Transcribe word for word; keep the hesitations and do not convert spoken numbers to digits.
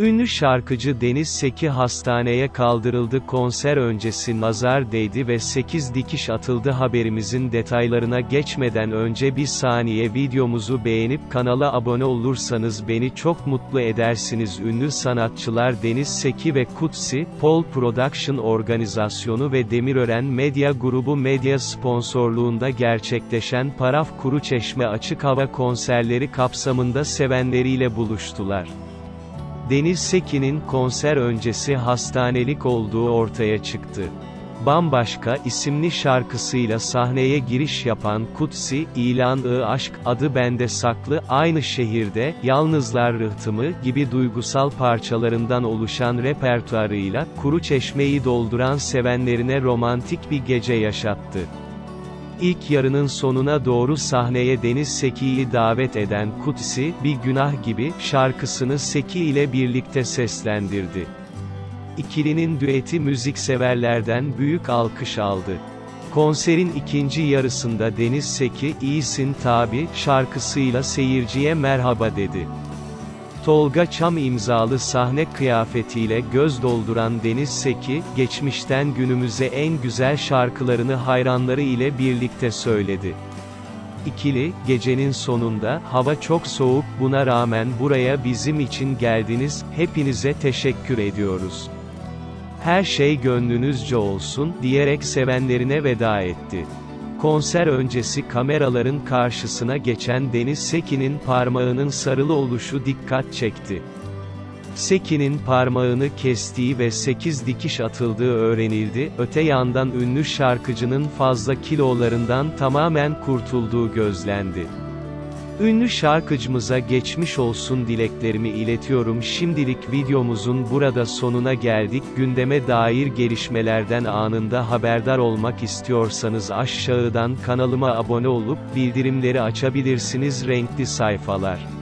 Ünlü şarkıcı Deniz Seki hastaneye kaldırıldı. Konser öncesi nazar değdi ve sekiz dikiş atıldı. Haberimizin detaylarına geçmeden önce bir saniye videomuzu beğenip kanala abone olursanız beni çok mutlu edersiniz. Ünlü sanatçılar Deniz Seki ve Kutsi, Pol Production organizasyonu ve Demirören Medya Grubu medya sponsorluğunda gerçekleşen Paraf Kuruçeşme açık hava konserleri kapsamında sevenleriyle buluştular. Deniz Seki'nin konser öncesi hastanelik olduğu ortaya çıktı. Bambaşka isimli şarkısıyla sahneye giriş yapan Kutsi, "İlan-ı Aşk, adı bende saklı, aynı şehirde, yalnızlar rıhtımı" gibi duygusal parçalarından oluşan repertuarıyla, Kuruçeşme'yi dolduran sevenlerine romantik bir gece yaşattı. İlk yarının sonuna doğru sahneye Deniz Seki'yi davet eden Kutsi, "Bir Günah Gibi" şarkısını Seki ile birlikte seslendirdi. İkilinin düeti müzikseverlerden büyük alkış aldı. Konserin ikinci yarısında Deniz Seki, "İyisin Tabi" şarkısıyla seyirciye merhaba dedi. Tolga Çam imzalı sahne kıyafetiyle göz dolduran Deniz Seki, geçmişten günümüze en güzel şarkılarını hayranları ile birlikte söyledi. İkili, gecenin sonunda, "Hava çok soğuk, buna rağmen buraya bizim için geldiniz, hepinize teşekkür ediyoruz. Her şey gönlünüzce olsun" diyerek sevenlerine veda etti. Konser öncesi kameraların karşısına geçen Deniz Seki'nin parmağının sarılı oluşu dikkat çekti. Seki'nin parmağını kestiği ve sekiz dikiş atıldığı öğrenildi. Öte yandan ünlü şarkıcının fazla kilolarından tamamen kurtulduğu gözlendi. Ünlü şarkıcımıza geçmiş olsun dileklerimi iletiyorum. Şimdilik videomuzun burada sonuna geldik. Gündeme dair gelişmelerden anında haberdar olmak istiyorsanız aşağıdan kanalıma abone olup bildirimleri açabilirsiniz. Renkli Sayfalar.